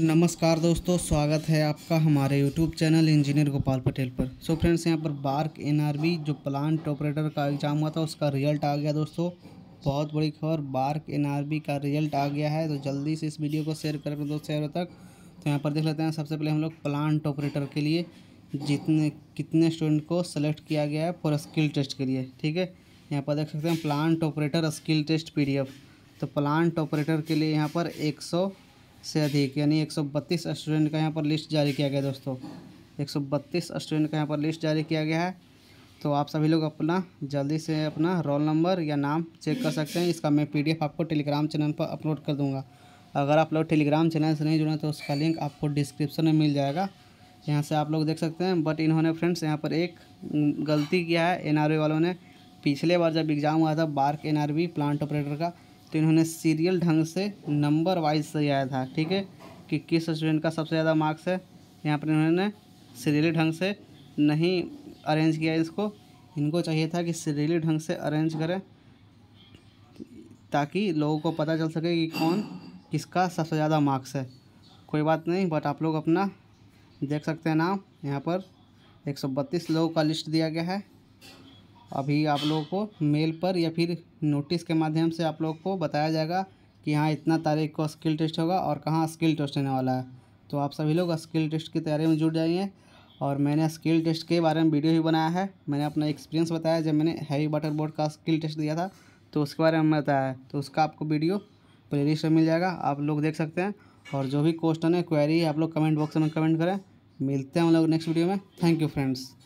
नमस्कार दोस्तों, स्वागत है आपका हमारे YouTube channel engineer Gopal Patel पर। सो फ्रेंड्स, यहाँ पर बार्क एनआरबी जो प्लांट ऑपरेटर का एग्ज़ाम हुआ था उसका रिजल्ट आ गया। दोस्तों बहुत बड़ी खबर, बार्क एनआरबी का रिजल्ट आ गया है। तो जल्दी से इस वीडियो को शेयर करें दोस्तों शेयर तक। तो यहाँ पर देख लेते हैं, सबसे पहले हम लोग प्लांट ऑपरेटर के लिए कितने स्टूडेंट को सेलेक्ट किया गया है फॉर स्किल टेस्ट के लिए। ठीक है, यहाँ पर देख सकते हैं plant operator skill test PDF। तो प्लांट ऑपरेटर के लिए यहाँ पर 100 से अधिक यानी 132 स्टूडेंट का यहाँ पर लिस्ट जारी किया गया है। दोस्तों 132 स्टूडेंट का यहाँ पर लिस्ट जारी किया गया है। तो आप सभी लोग अपना जल्दी से अपना रोल नंबर या नाम चेक कर सकते हैं। इसका मैं PDF आपको टेलीग्राम चैनल पर अपलोड कर दूंगा। अगर आप लोग टेलीग्राम चैनल से नहीं जुड़े तो उसका लिंक आपको डिस्क्रिप्शन में मिल जाएगा, यहाँ से आप लोग देख सकते हैं। बट इन्होंने फ्रेंड्स यहाँ पर एक गलती किया है एनआरबी वालों ने। पिछले बार जब एग्ज़ाम हुआ था बार्क एनआरबी प्लांट ऑपरेटर का, तो इन्होंने सीरियल ढंग से नंबर वाइज सही आया था। ठीक है, कि किस स्टूडेंट का सबसे ज़्यादा मार्क्स है, यहाँ पर इन्होंने सीरियली ढंग से नहीं अरेंज किया इसको। इनको चाहिए था कि सीरियली ढंग से अरेंज करें ताकि लोगों को पता चल सके कि कौन किसका सबसे ज़्यादा मार्क्स है। कोई बात नहीं, बट आप लोग अपना देख सकते हैं नाम। यहाँ पर 132 लोगों का लिस्ट दिया गया है। अभी आप लोगों को मेल पर या फिर नोटिस के माध्यम से आप लोगों को बताया जाएगा कि हाँ इतना तारीख को स्किल टेस्ट होगा और कहाँ स्किल टेस्ट होने वाला है। तो आप सभी लोग स्किल टेस्ट की तैयारी में जुट जाइए। और मैंने स्किल टेस्ट के बारे में वीडियो भी बनाया है, मैंने अपना एक्सपीरियंस बताया जब मैंने हैवी वाटर बोर्ड का स्किल टेस्ट दिया था तो उसके बारे में बताया है। तो उसका आपको वीडियो प्लेलिस्ट में मिल जाएगा, आप लोग देख सकते हैं। और जो भी क्वेश्चन है, क्वेरी, आप लोग कमेंट बॉक्स में कमेंट करें। मिलते हैं हम लोग नेक्स्ट वीडियो में। Thank you friends.